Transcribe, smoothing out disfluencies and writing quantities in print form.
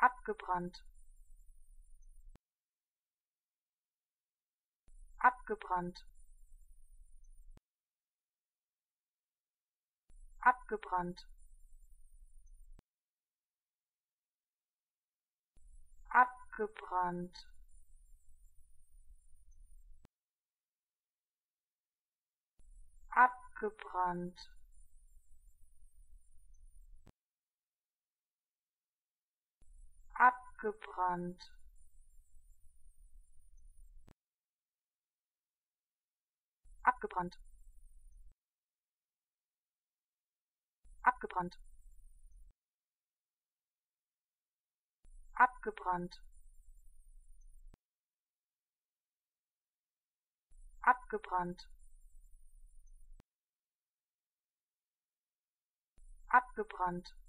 abgebrannt, abgebrannt, abgebrannt, abgebrannt, abgebrannt, abgebrannt, abgebrannt, abgebrannt, abgebrannt, abgebrannt, abgebrannt.